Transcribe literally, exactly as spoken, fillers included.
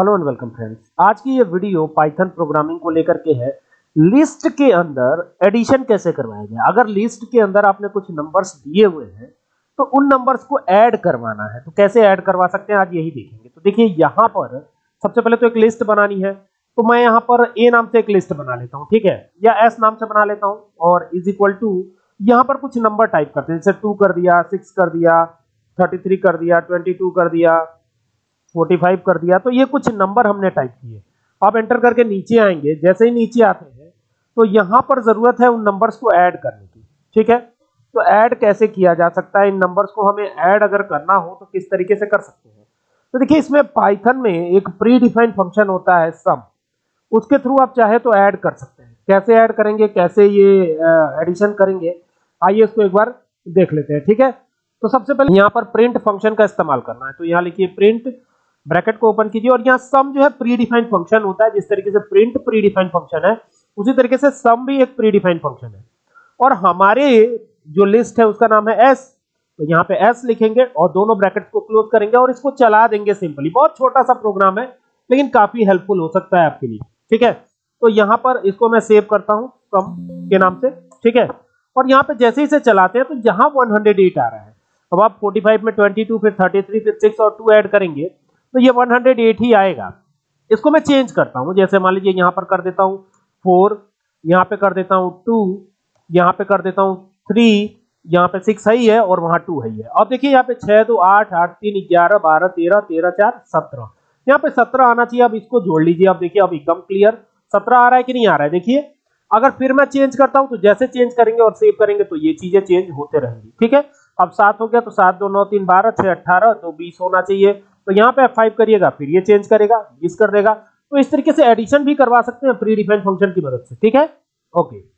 Hello and welcome friends, आज की ये वीडियो पाइथन प्रोग्रामिंग को लेकर के है। लिस्ट के अंदर एडिशन कैसे करवाया जाए। अगर लिस्ट के अंदर आपने कुछ नंबर्स दिए हुए हैं तो उन नंबर्स को ऐड करवाना है, तो कैसे ऐड करवा सकते हैं आज यही देखेंगे। तो देखिए यहाँ पर सबसे पहले तो एक लिस्ट बनानी है, तो मैं यहाँ पर ए नाम से एक लिस्ट बना लेता हूँ, ठीक है, या एस नाम से बना लेता हूँ और इज इक्वल टू यहाँ पर कुछ नंबर टाइप करते हैं, जैसे टू कर दिया, सिक्स कर दिया, थर्टी थ्री कर दिया, ट्वेंटी टू कर दिया, पैंतालीस कर दिया। तो ये कुछ नंबर हमने टाइप किए। आप एंटर करके नीचे आएंगे, जैसे ही नीचे आते हैं तो यहाँ पर जरूरत है उन नंबर्स को ऐड करने की, ठीक है। तो ऐड कैसे किया जा सकता है, इन नंबर्स को हमें ऐड अगर करना हो तो किस तरीके से कर सकते हैं। तो देखिए इसमें पाइथन में एक प्री डिफाइंड फंक्शन होता है सम, उसके थ्रू आप चाहे तो ऐड कर सकते हैं। कैसे ऐड करेंगे, कैसे ये एडिशन करेंगे, आइए इसको एक बार देख लेते हैं, ठीक है। तो सबसे पहले यहाँ पर प्रिंट फंक्शन का इस्तेमाल करना है, तो यहाँ लिखिए प्रिंट, ब्रैकेट को ओपन कीजिए और यहाँ सम जो है प्री डिफाइंड फंक्शन होता है। जिस तरीके से प्रिंट प्री डिफाइंड फंक्शन है उसी तरीके से सम भी एक प्री डिफाइंड फंक्शन है। और हमारे जो लिस्ट है उसका नाम है एस, तो यहाँ पे एस लिखेंगे और दोनों ब्रैकेट को क्लोज करेंगे और इसको चला देंगे सिंपली। बहुत छोटा सा प्रोग्राम है लेकिन काफी हेल्पफुल हो सकता है आपके लिए, ठीक है। तो यहाँ पर इसको मैं सेव करता हूँ सम के नाम से, ठीक है। और यहाँ पे जैसे ही इसे चलाते हैं तो यहाँ एक सौ आठ आ रहा है। अब आप पैंतालीस में बाईस, फिर तैंतीस, फिर छह और दो ऐड करेंगे तो ये एक सौ आठ ही आएगा। इसको मैं चेंज करता हूँ, जैसे मान लीजिए यहाँ पर कर देता हूँ चार, यहाँ पे कर देता हूँ दो, यहाँ पे कर देता हूँ तीन, यहाँ पे छह है ही है और वहाँ दो है ही है। अब देखिए यहाँ पे छह, दो, आठ, आठ, तीन, ग्यारह, बारह, तेरह, तेरह, चार, सत्रह, यहाँ पे सत्रह आना चाहिए। अब इसको जोड़ लीजिए, अब देखिए अब एकदम क्लियर सत्रह आ रहा है कि नहीं आ रहा है। देखिए अगर फिर मैं चेंज करता हूँ तो जैसे चेंज करेंगे और सेव करेंगे तो ये चीजें चेंज होते रहेंगी, ठीक है। अब सात हो गया तो सात, दो, नौ, तीन, बारह, छह, अट्ठारह, तो बीस होना चाहिए। तो यहाँ पे फाइव करिएगा फिर ये चेंज करेगा, बीस कर देगा। तो इस तरीके से एडिशन भी करवा सकते हैं प्री डिफाइंड फंक्शन की मदद से, ठीक है, ओके।